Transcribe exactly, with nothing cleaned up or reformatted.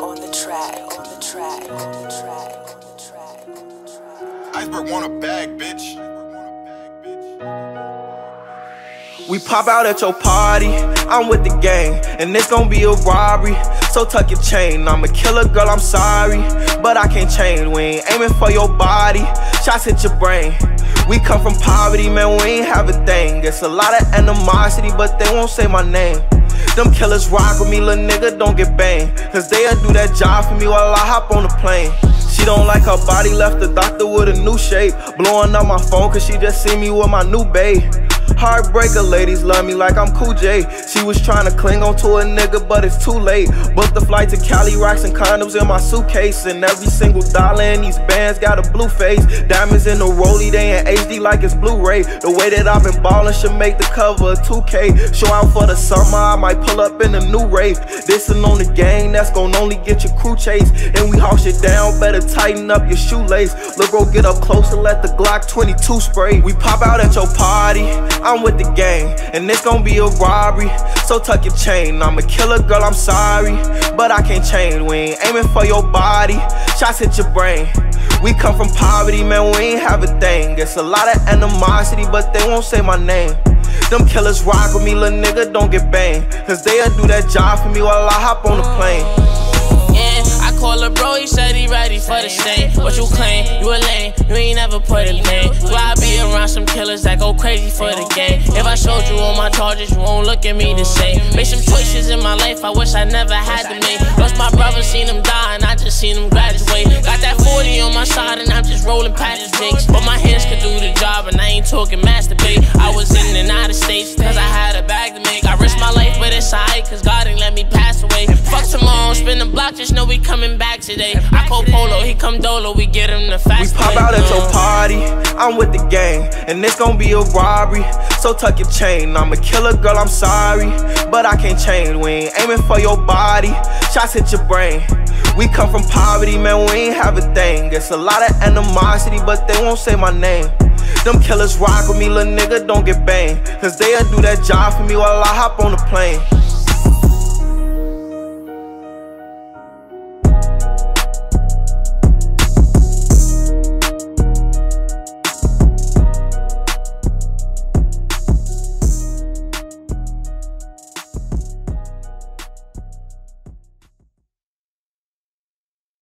on the track, on the track, on the track, on the track, on the track. Iceberg want a bag, bitch. We pop out at your party, I'm with the gang, and it's gon' be a robbery. So tuck your chain, I'm a killer, girl, I'm sorry, but I can't change. We ain't aiming for your body, shots hit your brain. We come from poverty, man, we ain't have a thing. It's a lot of animosity, but they won't say my name. Them killers rock with me, lil' nigga, don't get banged. Cause they'll do that job for me while I hop on the plane. She don't like her body, left the doctor with a new shape. Blowing up my phone cause she just seen me with my new babe. Heartbreaker, ladies love me like I'm Cool J. She was trying to cling on to a nigga, but it's too late. Booked the flight to Cali, rocks and condoms in my suitcase. And every single dollar in these bands got a blue face. Diamonds in the Rollie, they in H D like it's Blu-ray. The way that I've been ballin' should make the cover of two K. Show out for the summer, I might pull up in a new rave. Dissin' on the gang, that's gon' only get your crew chased. And we haul shit down, better tighten up your shoelace. Look, bro, get up close and let the Glock twenty-two spray. We pop out at your party, I'm with the gang, and it's gon' be a robbery. So tuck your chain, I'm a killer, girl, I'm sorry, but I can't change. We ain't aiming for your body, shots hit your brain. We come from poverty, man, we ain't have a thing. It's a lot of animosity, but they won't say my name. Them killers rock with me, lil' nigga, don't get banged. Cause they'll do that job for me while I hop on the plane. Call a bro, he said he ready for the same. What you claim, you a lame, you ain't never put a lane. So I be around some killers that go crazy for the game. If I showed you all my charges, you won't look at me the same. Made some choices in my life I wish I never had to make. Lost my brother, seen him die, and I just seen him graduate. Got that forty on my side and I'm just rolling patches, dicks. But my hands could do the job and I ain't talking masturbate. I was in and out of states cause I had a bag to make. I risked my life but it's alright cause God ain't let me pass away. Fuck tomorrow, spin the block, just know we coming back today. I call Polo, he come Dolo, we get him the fast. We pop out at your party, I'm with the gang, and it's gon' be a robbery. So tuck your chain, I'm a killer, girl, I'm sorry, but I can't change. We ain't aiming for your body, shots hit your brain. We come from poverty, man, we ain't have a thing. It's a lot of animosity, but they won't say my name. Them killers rock with me, lil' nigga, don't get banged. Cause they'll do that job for me while I hop on the plane.